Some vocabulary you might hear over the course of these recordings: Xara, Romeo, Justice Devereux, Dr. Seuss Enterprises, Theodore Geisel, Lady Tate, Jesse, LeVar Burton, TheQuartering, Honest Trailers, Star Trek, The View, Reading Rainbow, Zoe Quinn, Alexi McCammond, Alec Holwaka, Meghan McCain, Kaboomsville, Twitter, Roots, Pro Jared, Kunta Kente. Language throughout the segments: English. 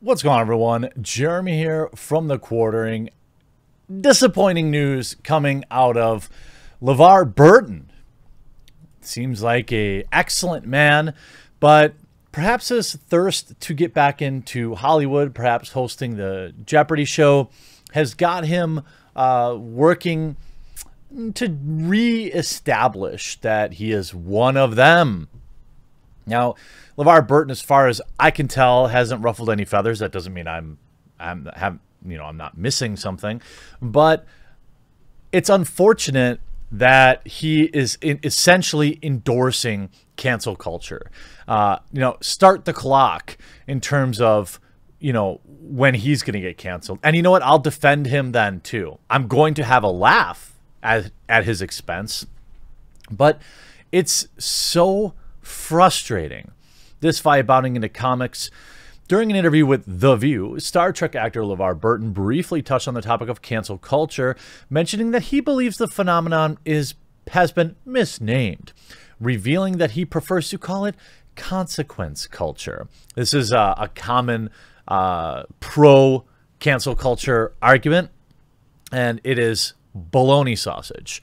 What's going on, everyone? Jeremy here from The Quartering. Disappointing news coming out of LeVar Burton. Seems like an excellent man, but perhaps his thirst to get back into Hollywood, perhaps hosting the Jeopardy show, has got him working to reestablish that he is one of them. Now, LeVar Burton, as far as I can tell, hasn't ruffled any feathers. That doesn't mean I'm not missing something, but it's unfortunate that he is essentially endorsing cancel culture. Start the clock in terms of when he's going to get canceled. And you know what? I'll defend him then too. I'm going to have a laugh at his expense, but it's so frustrating. This via bounding into comics. During an interview with The View, Star Trek actor LeVar Burton briefly touched on the topic of cancel culture, mentioning that he believes the phenomenon has been misnamed, revealing that he prefers to call it consequence culture. This is a common pro-cancel culture argument, and it is bologna sausage.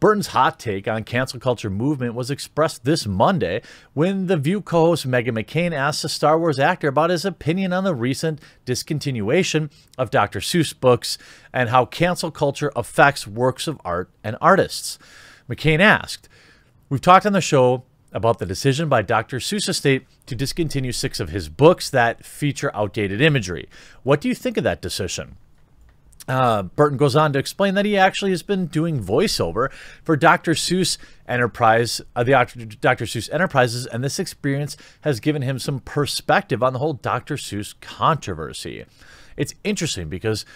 Burton's hot take on cancel culture movement was expressed this Monday when The View co-host Meghan McCain asked the Star Wars actor about his opinion on the recent discontinuation of Dr. Seuss books and how cancel culture affects works of art and artists. McCain asked, "We've talked on the show about the decision by Dr. Seuss Estate to discontinue 6 of his books that feature outdated imagery. What do you think of that decision?" Burton goes on to explain that he actually has been doing voiceover for Dr. Seuss Enterprises, and this experience has given him some perspective on the whole Dr. Seuss controversy. It's interesting because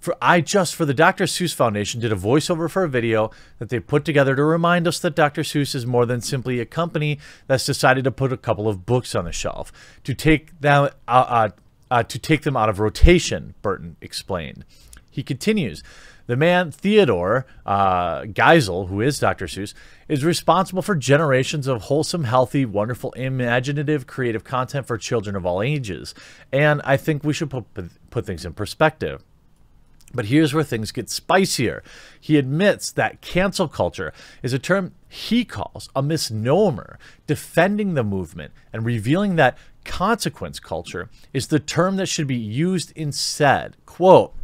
for the Dr. Seuss Foundation did a voiceover for a video that they put together to remind us that Dr. Seuss is more than simply a company that's decided to put a couple of books on the shelf to take them out of rotation, Burton explained. He continues, "The man, Theodore Geisel, who is Dr. Seuss, is responsible for generations of wholesome, healthy, wonderful, imaginative, creative content for children of all ages. And I think we should put things in perspective." But here's where things get spicier. He admits that cancel culture is a term he calls a misnomer, defending the movement and revealing that consequence culture is the term that should be used instead. Quote,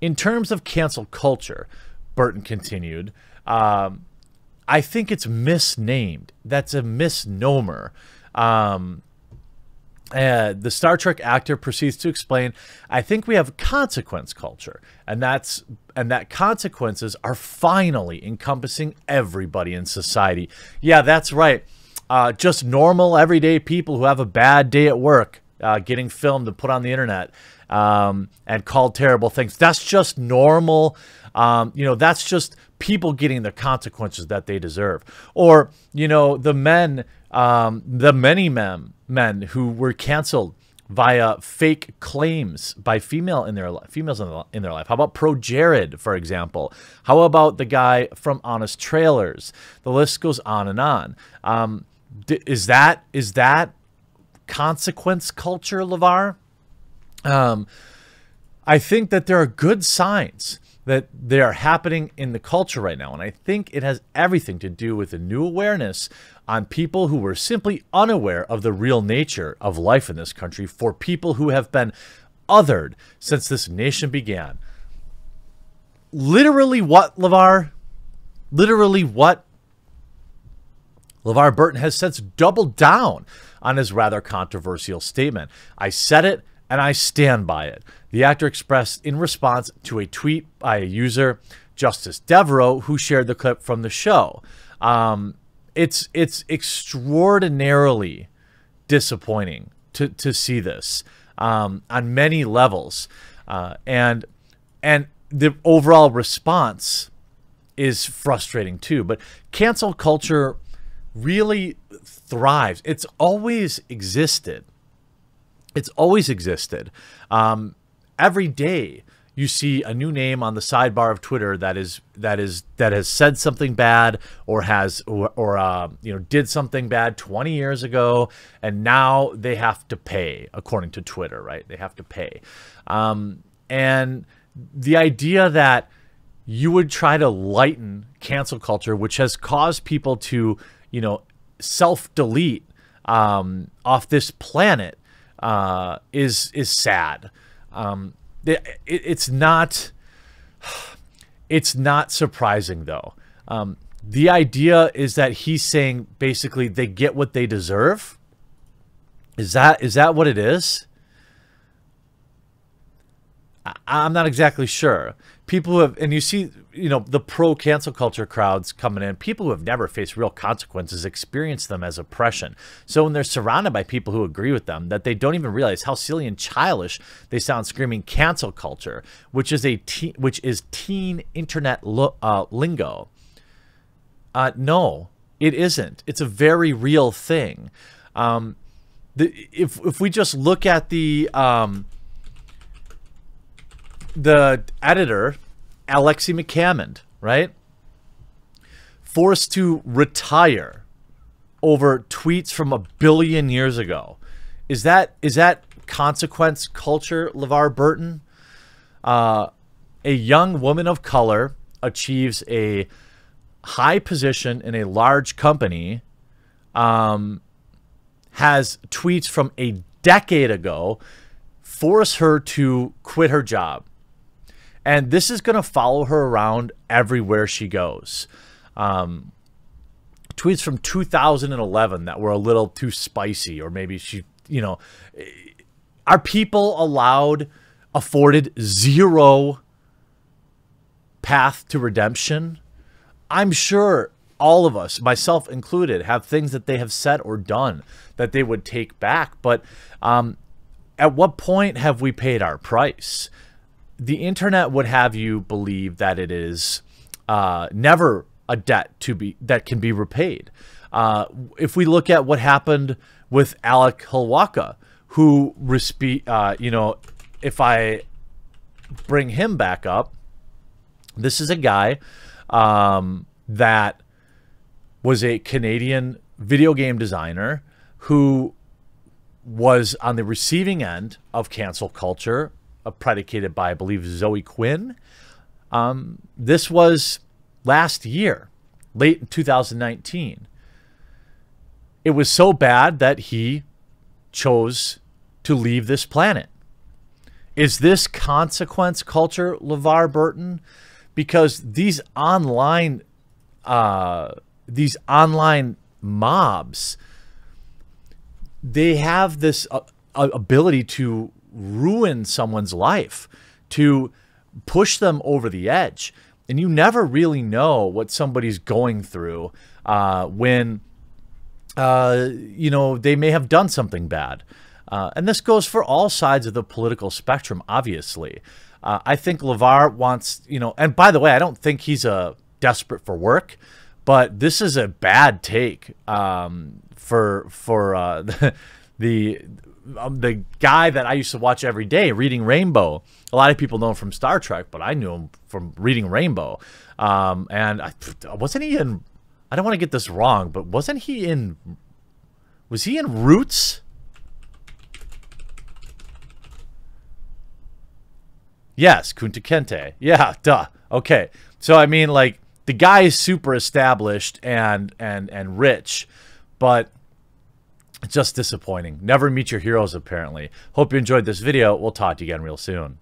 "In terms of cancel culture," Burton continued, "I think it's misnamed. That's a misnomer." The Star Trek actor proceeds to explain, "I think we have consequence culture, and that consequences are finally encompassing everybody in society." Yeah, that's right. Just normal, everyday people who have a bad day at work getting filmed and put on the internet and called terrible things. That's just normal. That's just people getting the consequences that they deserve. Or, the many men who were canceled via fake claims by females in their life. How about Pro Jared, for example? How about the guy from Honest Trailers? The list goes on and on. Is that consequence culture, LeVar? I think that there are good signs that they are happening in the culture right now. And I think it has everything to do with the new awareness on people who were simply unaware of the real nature of life in this country, for people who have been othered since this nation began. Literally what, LeVar? Literally what? LeVar Burton has since doubled down on his rather controversial statement. "I said it, and I stand by it," the actor expressed in response to a tweet by a user, Justice Devereux, who shared the clip from the show. It's extraordinarily disappointing to see this on many levels, and the overall response is frustrating too. But cancel culture really thrives. It's always existed. Every day you see a new name on the sidebar of Twitter that has said something bad or you know, did something bad 20 years ago, and now they have to pay, according to Twitter, right? They have to pay. And the idea that you would try to lighten cancel culture, which has caused people to, you know, self-delete off this planet, is sad. It's not surprising, though. The idea is that he's saying basically they get what they deserve. Is that what it is? I'm not exactly sure. People who have, and you see, you know, the pro cancel culture crowds coming in, people who have never faced real consequences experience them as oppression. So when they're surrounded by people who agree with them, that they don't even realize how silly and childish they sound, screaming cancel culture, which is teen internet lingo. No, it isn't. It's a very real thing. If we just look at the editor, Alexi McCammond, right? Forced to retire over tweets from 1 billion years ago. Is that consequence culture, LeVar Burton? A young woman of color achieves a high position in a large company, has tweets from a decade ago, force her to quit her job. And this is going to follow her around everywhere she goes. Tweets from 2011 that were a little too spicy, or maybe she, you know, are people afforded zero path to redemption? I'm sure all of us, myself included, have things that they have said or done that they would take back. But at what point have we paid our price? The internet would have you believe that it is never a debt that can be repaid. If we look at what happened with Alec Holwaka, who, you know, if I bring him back up, this is a guy that was a Canadian video game designer who was on the receiving end of cancel culture, predicated by, I believe, Zoe Quinn. This was last year, late in 2019. It was so bad that he chose to leave this planet. Is this consequence culture, LeVar Burton? Because these online mobs, they have this ability to ruin someone's life, to push them over the edge, and you never really know what somebody's going through when you know, they may have done something bad, and this goes for all sides of the political spectrum, obviously. I think LeVar wants, you know, and by the way, I don't think he's desperate for work, but this is a bad take for the guy that I used to watch every day, Reading Rainbow. A lot of people know him from Star Trek, but I knew him from Reading Rainbow. And wasn't he in, I don't want to get this wrong, but was he in Roots? Yes, Kunta Kente. Yeah, duh. Okay. So, I mean, like, the guy is super established and rich, but it's just disappointing. Never meet your heroes, apparently. Hope you enjoyed this video. We'll talk to you again real soon.